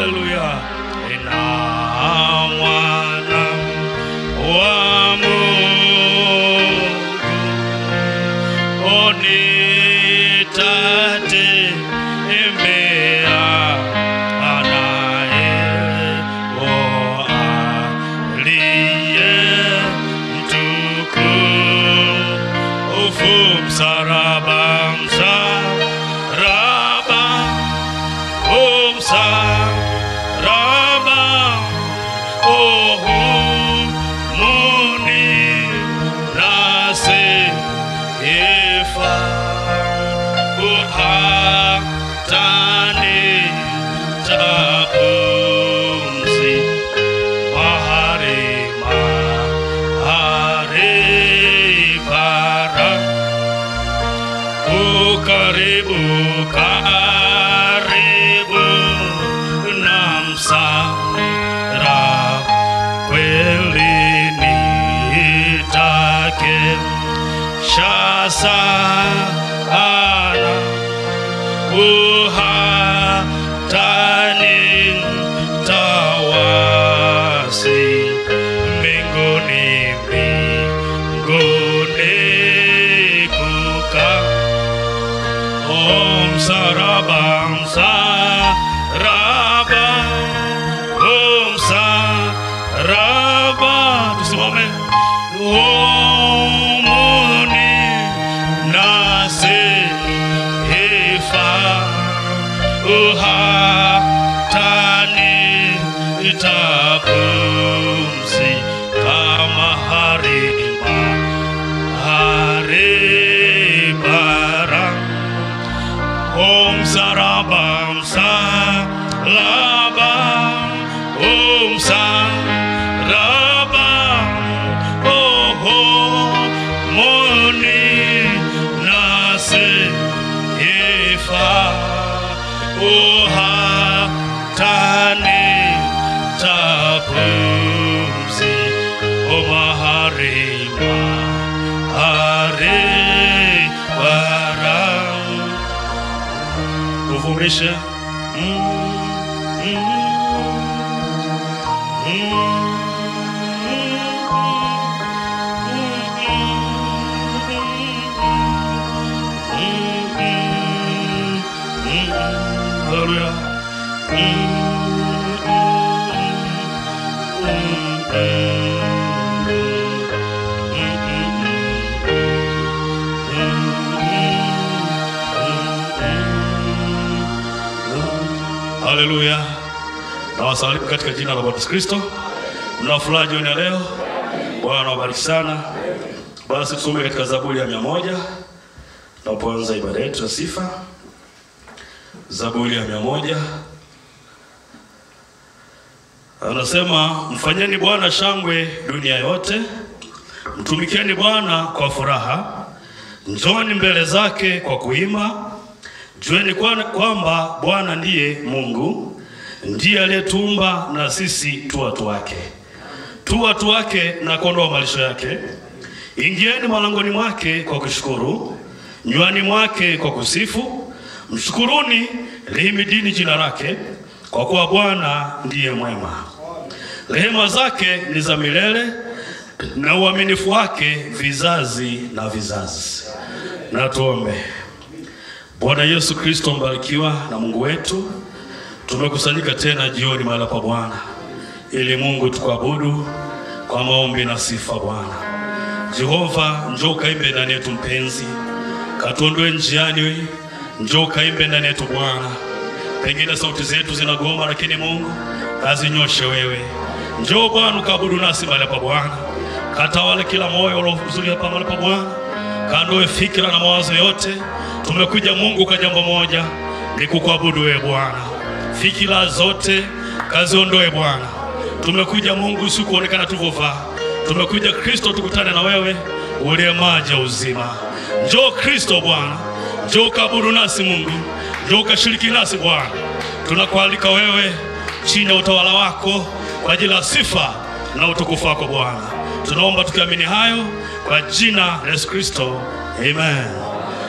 Hallelujah. Haleluya. Na wasalimu katika jina la Bwana Yesu Kristo. Mnafurahi jioni ya leo. Bwana awabariki sana. Basi tusome katika Zaburi ya 100. Tunapoanza ibada yetu ya sifa. Zaburi ya 100. Anasema, mfanyeni Bwana shangwe dunia yote. Mtumikieni Bwana kwa furaha. Njooni mbele zake kwa kuimba. Jueni kwamba Bwana ndiye Mungu, ndiye aliyetuumba na sisi tu watu wake. Tu watu wake na kondoo wa malisho yake. Ingieni malangoni mwake kwa kushukuru, nywani mwake kwa kusifu. Mshukuruni, lihimidini jina lake, kwa kuwa Bwana ndiye mwema. Rehema zake ni za milele na uaminifu wake vizazi na vizazi. Na tuombe. Bwana Yesu Kristo mbarikiwa na Mungu wetu, tumekusanyika tena jioni mahali pa Bwana ili Mungu tukuabudu kwa maombi na sifa. Bwana Jehova, njoo kaimbe ndani yetu mpenzi, katuondoe njiani. Njoo kaimbe ndani yetu Bwana, pengine sauti zetu zinagoma, lakini Mungu azinyoshe wewe. Njoo Bwana ukaabudu nasi mahali pa Bwana, katawale kila moyo uliozuri hapa mahali pa Bwana, kandoe fikira na mawazo yote. Tumekuja Mungu kwa jambo moja, ni kukuabudu wewe Bwana. Fikira zote kaziondoe Bwana. Tumekuja Mungu si kuonekana tulivyovaa. Tumekuja Kristo tukutane na wewe, ulemaji uzima. Njoo Kristo Bwana, njoo kabudu nasi Mungu, njoo kashiriki nasi Bwana. Tunakualika wewe chini ya utawala wako kwa ajili ya sifa na utukufu wako Bwana. Tunaomba tukiamini hayo kwa jina la Yesu Kristo. Amen.